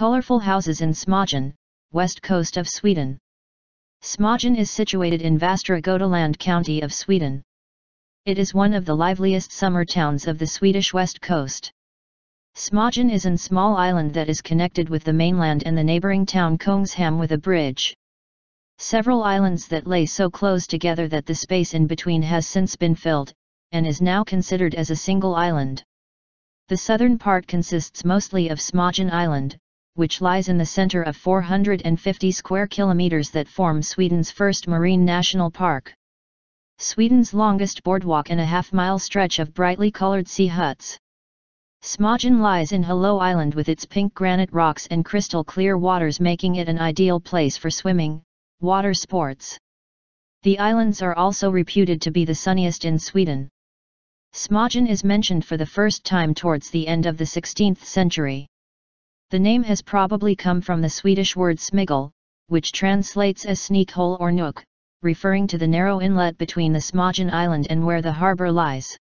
Colorful houses in Smögen, west coast of Sweden. Smögen is situated in Västra Götaland county of Sweden. It is one of the liveliest summer towns of the Swedish west coast. Smögen is a small island that is connected with the mainland and the neighboring town Kungshamn with a bridge. Several islands that lay so close together that the space in between has since been filled, and is now considered as a single island. The southern part consists mostly of Smögen Island, which lies in the center of 450 square kilometers that form Sweden's first marine national park. Sweden's longest boardwalk and a half-mile stretch of brightly colored sea huts. Smögen lies in Hållö Island with its pink granite rocks and crystal-clear waters, making it an ideal place for swimming, water sports. The islands are also reputed to be the sunniest in Sweden. Smögen is mentioned for the first time towards the end of the 16th century. The name has probably come from the Swedish word smigel, which translates as sneak hole or nook, referring to the narrow inlet between the Smögen Island and where the harbour lies.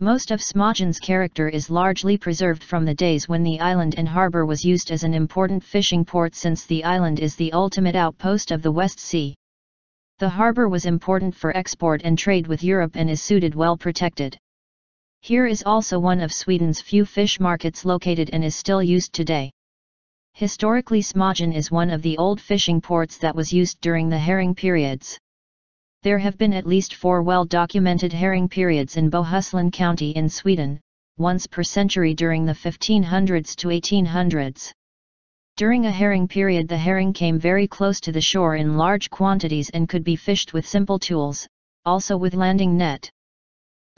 Most of Smögen's character is largely preserved from the days when the island and harbour was used as an important fishing port, since the island is the ultimate outpost of the West Sea. The harbour was important for export and trade with Europe and is well protected. Here is also one of Sweden's few fish markets located and is still used today. Historically, Smögen is one of the old fishing ports that was used during the herring periods. There have been at least 4 well-documented herring periods in Bohuslän County in Sweden, once per century during the 1500s to 1800s. During a herring period, the herring came very close to the shore in large quantities and could be fished with simple tools, also with landing net.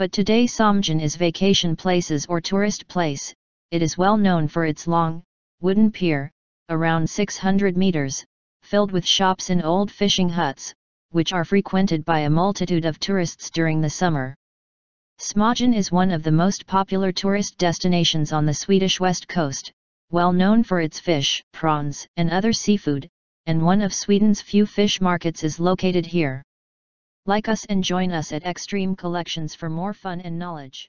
But today Smögen is vacation places or tourist place. It is well known for its long, wooden pier, around 600 meters, filled with shops and old fishing huts, which are frequented by a multitude of tourists during the summer. Smögen is one of the most popular tourist destinations on the Swedish west coast, well known for its fish, prawns, and other seafood, and one of Sweden's few fish markets is located here. Like us and join us at Xtreme Collections for more fun and knowledge.